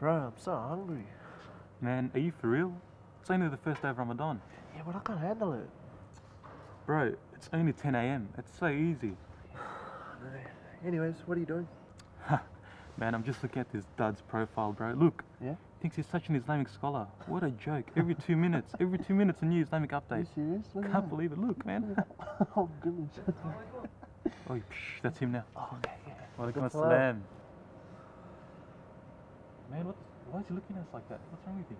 Bro, I'm so hungry. Man, are you for real? It's only the first day of Ramadan. Yeah, but I can't handle it. Bro, it's only 10 a.m. It's so easy. Anyways, what are you doing? Man, I'm just looking at this dud's profile, bro. Look. Yeah? Thinks he's such an Islamic scholar. What a joke. Every 2 minutes. Every 2 minutes a new Islamic update. Are you serious? Can't believe it. Look, man. Oh, goodness. Oh, psh, that's him now. Oh, okay, yeah. Wa alaykumu s-salam. Man, why is he looking at us like that? What's wrong with him?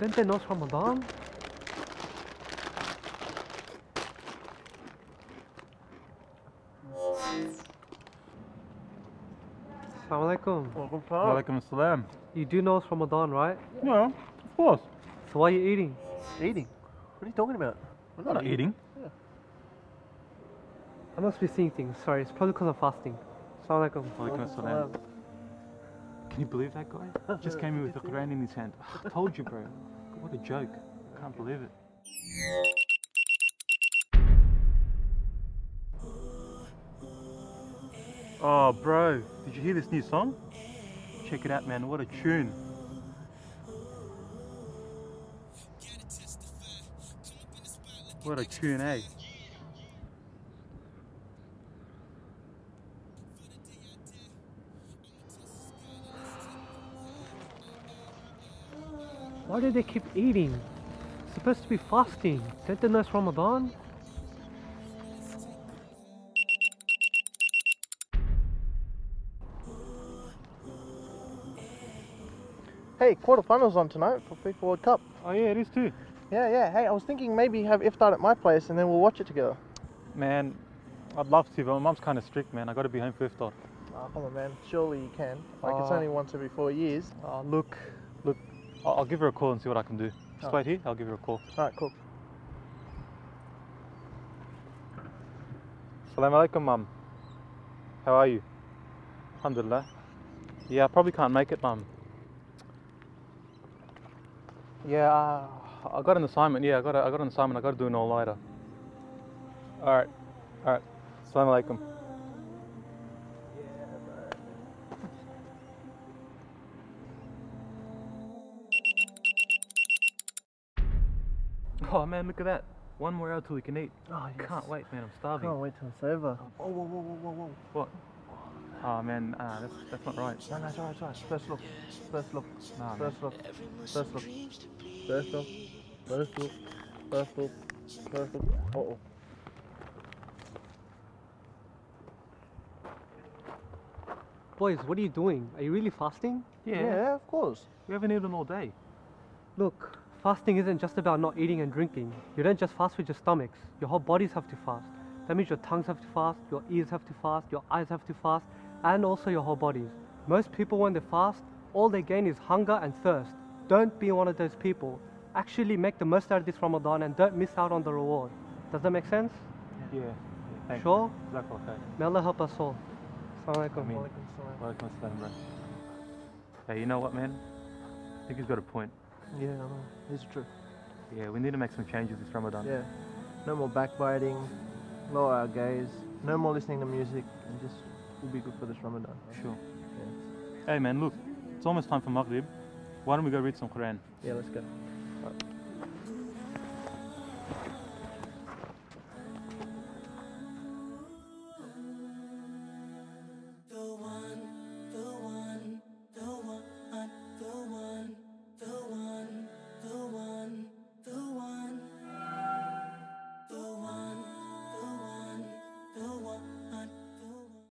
Don't they know it's Ramadan? As-salamu alaykum. Wa alaykumu s-salam. You do know it's Ramadan, right? Yeah, of course. So why are you eating? Eating? What are you talking about? We're not eating. Yeah. I must be seeing things. Sorry, it's probably because I'm fasting. As-salamu alaykum. Wa alaykumu s-salam. Can you believe that guy? Just came in with the Quran in his hand. I told you, bro. What a joke. I can't believe it. Oh, bro, did you hear this new song? Check it out, man, what a tune. What a tune, eh? Why do they keep eating? It's supposed to be fasting. Don't they know it's Ramadan? Hey, quarterfinals on tonight for Free Forward Cup. Oh yeah, it is too. Yeah. Hey, I was thinking maybe have iftar at my place and then we'll watch it together. Man, I'd love to, but my mum's kind of strict, man. I got to be home for iftar. Oh, come on, man. Surely you can. Like it's only once every 4 years. Oh, look. I'll give her a call and see what I can do. Just wait here. I'll give her a call. All right, cool. As-salamu alaykum, mum. How are you? Alhamdulillah. Yeah, I probably can't make it, mum. Yeah, I got an assignment. Yeah, I got an assignment. I got to do an all-nighter. All right. As-salamu alaykum. Oh man, look at that. 1 more hour till we can eat. Oh, yes. Can't wait, man. I'm starving. Can't wait till it's over. Oh, whoa. What? Oh man, that's not right. No, it's alright, First look. Uh-oh. Boys, what are you doing? Are you really fasting? Yeah, of course. We haven't eaten all day. Look, fasting isn't just about not eating and drinking. You don't just fast with your stomachs. Your whole bodies have to fast. That means your tongues have to fast, your ears have to fast, your eyes have to fast, and also your whole bodies. Most people, when they fast, all they gain is hunger and thirst. Don't be one of those people. Actually make the most out of this Ramadan and don't miss out on the reward. Does that make sense? Yeah. Sure? Exactly. Okay. May Allah help us all. As-salamu alaykum. Wa alaykum as-salam, bro. Hey, you know what, man? I think he's got a point. Yeah, I know. It's true. Yeah, we need to make some changes this Ramadan. Yeah. No more backbiting, lower our gaze, no more listening to music, and just will be good for this Ramadan. Sure. Yeah. Hey man, look, it's almost time for Maghrib. Why don't we go read some Quran? Yeah, let's go.